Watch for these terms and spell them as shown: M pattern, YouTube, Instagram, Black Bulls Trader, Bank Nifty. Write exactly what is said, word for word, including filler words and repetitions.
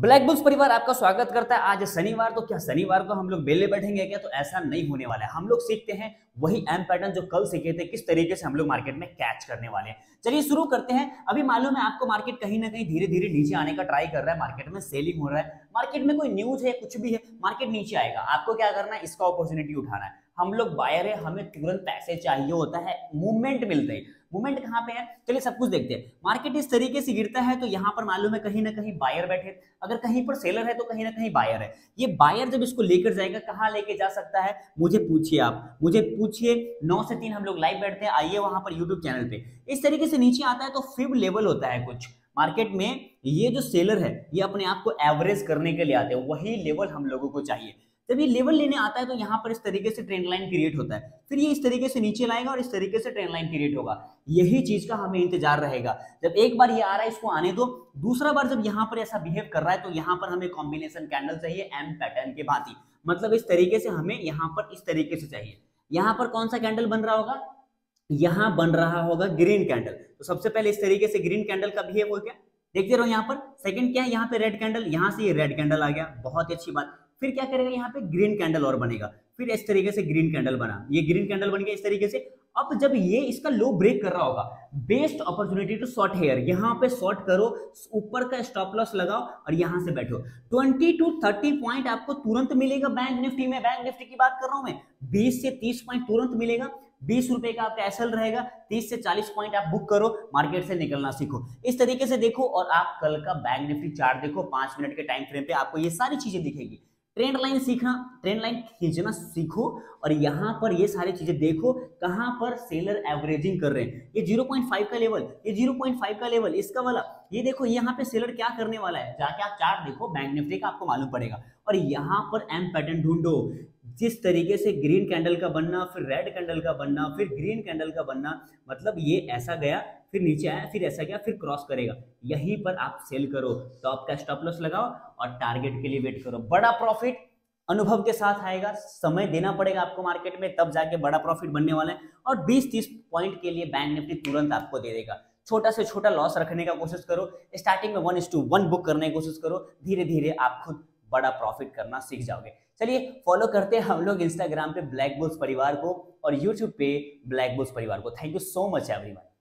Black Bulls परिवार आपका स्वागत करता है। आज शनिवार, तो क्या शनिवार को हम लोग बेले बैठेंगे क्या? तो ऐसा नहीं होने वाला है। हम लोग सीखते हैं वही एम पैटर्न जो कल सीखे थे, किस तरीके से हम लोग मार्केट में कैच करने वाले हैं। चलिए शुरू करते हैं। अभी मालूम है आपको मार्केट कहीं ना कहीं धीरे धीरे नीचे आने का ट्राई कर रहा है, मार्केट में सेलिंग हो रहा है, मार्केट में कोई न्यूज है, कुछ भी है, मार्केट नीचे आएगा। आपको क्या करना है? इसका अपॉर्चुनिटी उठाना है। हम लोग बायर है, हमें तुरंत पैसे चाहिए होता है, मूवमेंट मिलते हैं। मूवमेंट कहाँ पे है? चलिए सब कुछ देखते हैं। मार्केट इस तरीके से गिरता है तो यहाँ पर मालूम है कहीं ना कहीं बायर बैठे, अगर कहीं पर सेलर है तो कहीं ना कहीं बायर है। ये बायर जब इसको लेकर जाएगा, कहाँ लेके जा सकता है मुझे पूछिए, आप मुझे पूछिए। नौ से तीन हम लोग लाइव बैठते हैं, आइए वहां पर यूट्यूब चैनल पे। इस तरीके से नीचे आता है तो फिब लेवल होता है कुछ मार्केट में। ये जो सेलर है ये अपने आप को एवरेज करने के लिए आते हैं, वही लेवल हम लोगों को चाहिए। जब ये लेवल लेने आता है तो यहाँ पर इस तरीके से ट्रेंड लाइन क्रिएट होता है, फिर ये इस तरीके से नीचे लाएगा और इस तरीके से ट्रेंड लाइन क्रिएट होगा। यही चीज का हमें इंतजार रहेगा। जब एक बार ये आ रहा है, इसको आने दो। दूसरा बार जब यहाँ पर ऐसा बिहेव कर रहा है तो यहाँ पर हमें कॉम्बिनेशन कैंडल चाहिए एम पैटर्न के भांति, मतलब इस तरीके से हमें यहाँ पर इस तरीके से चाहिए। यहाँ पर कौन सा कैंडल बन रहा होगा? यहाँ बन रहा होगा ग्रीन कैंडल। तो सबसे पहले इस तरीके से ग्रीन कैंडल का बिहेव हो गया, देखते रहो। यहाँ पर सेकंड क्या है? यहाँ पे रेड कैंडल, यहाँ से ये रेड कैंडल आ गया, बहुत ही अच्छी बात। फिर क्या करेगा? यहाँ पे ग्रीन कैंडल और बनेगा, फिर इस तरीके से ग्रीन कैंडल बना, ये ग्रीन कैंडल बन गया इस तरीके से। अब जब ये इसका लो ब्रेक कर रहा होगा, best opportunity to short here, यहाँ पे शॉर्ट करो, ऊपर का स्टॉप लॉस लगाओ और यहाँ से बैठो। बीस टू तीस पॉइंट आपको तुरंत मिलेगा बैंक निफ्टी में। बैंक निफ्टी की बात कर रहा हूँ मैं। बीस से तीस पॉइंट तुरंत मिलेगा। बीस रुपए का आपका एसएल रहेगा। तीस से चालीस पॉइंट आप बुक करो, मार्केट से निकलना सीखो। इस तरीके से देखो और आप कल का बैंक निफ्टी चार्ट देखो, पांच मिनट के टाइम फ्रेम पे आपको ये सारी चीजें दिखेगी। ट्रेंड लाइन सीखना, ट्रेंड लाइन खींचना सीखो और यहाँ पर ये सारी चीजें देखो, कहाँ पर सेलर एवरेजिंग कर रहे हैं। ये ज़ीरो पॉइंट फाइव का लेवल, ये ज़ीरो पॉइंट फाइव का लेवल, इसका वाला ये देखो, यहाँ पे सेलर क्या करने वाला है। जाके आप चार्ट देखो बैंक निफ्टी का, आपको मालूम पड़ेगा। और यहाँ पर एम पैटर्न ढूंढो, जिस तरीके से ग्रीन कैंडल का बनना, फिर रेड कैंडल का बनना, फिर ग्रीन कैंडल का बनना, मतलब ये ऐसा गया, फिर नीचे आया, फिर ऐसा गया, फिर क्रॉस करेगा। यहीं पर आप सेल करो, टॉप का स्टॉप लॉस लगाओ और टारगेट के लिए वेट करो। बड़ा प्रॉफिट अनुभव के साथ आएगा, समय देना पड़ेगा आपको मार्केट में, तब जाके बड़ा प्रॉफिट बनने वाला है। और बीस तीस पॉइंट के लिए बैंक निफ्टी तुरंत आपको दे देगा। छोटा से छोटा लॉस रखने का कोशिश करो, स्टार्टिंग में one is to one book करने की कोशिश करो, धीरे धीरे आप खुद बड़ा प्रॉफिट करना सीख जाओगे। चलिए फॉलो करते हैं हम लोग इंस्टाग्राम पे ब्लैक बुल्स परिवार को और यूट्यूब पे ब्लैक बुल्स परिवार को। Thank you so much everyone.